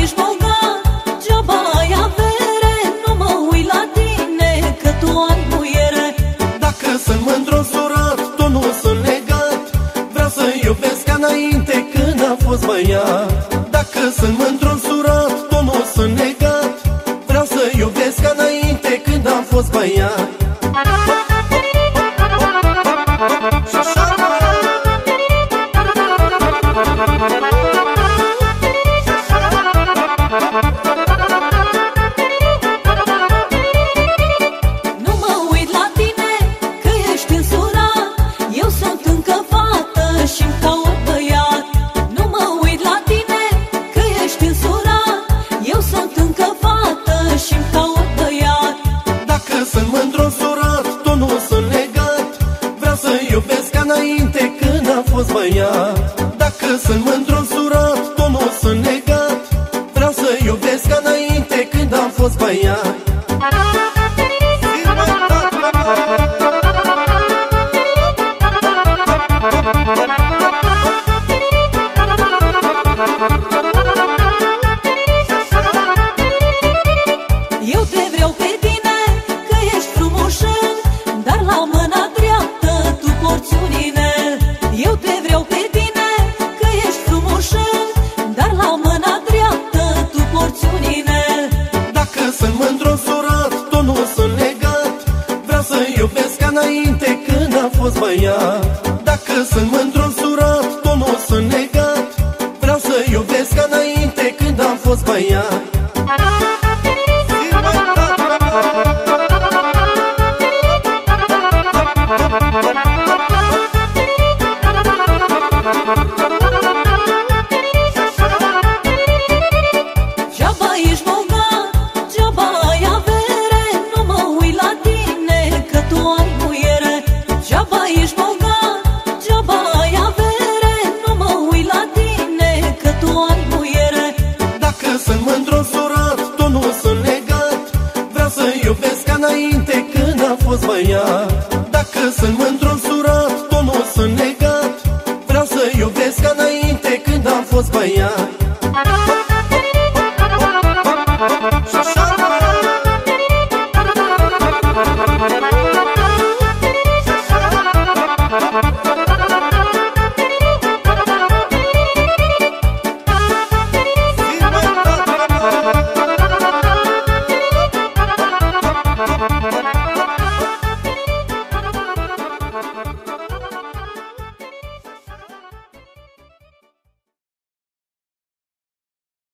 ești bogat, geaba ai avere. Nu mă uit la tine că tu ai muiere. Dacă sunt mândrosurat, tu nu sunt legat. Vreau să iubesc ca înainte când am fost băiat. Dacă sunt mândrosurat, tu nu sunt legat. Vreau să iubesc ca înainte când am fost băiat. Dacă sunt mândrosurat, tot nu sunt legat. Vreau să iubesc ca înainte când am fost băiat. Eu te vreau pe tine că ești frumușel, dar la mâna dreaptă tu porți un inel. Eu te vreau pe tine că ești frumușel, dar la mâna dreaptă tu porți un inel. Dacă sunt mândrosurat, tot nu sunt legat. Vreau să iubesc ca înainte când am fost băiat. Dacă sunt mândrosurat, tot nu sunt legat. Vreau să iubesc ca înainte când am fost băiat. Dacă sunt mândrosurat, tot nu sunt legat. Vreau să iubesc ca înainte când am fost băiat.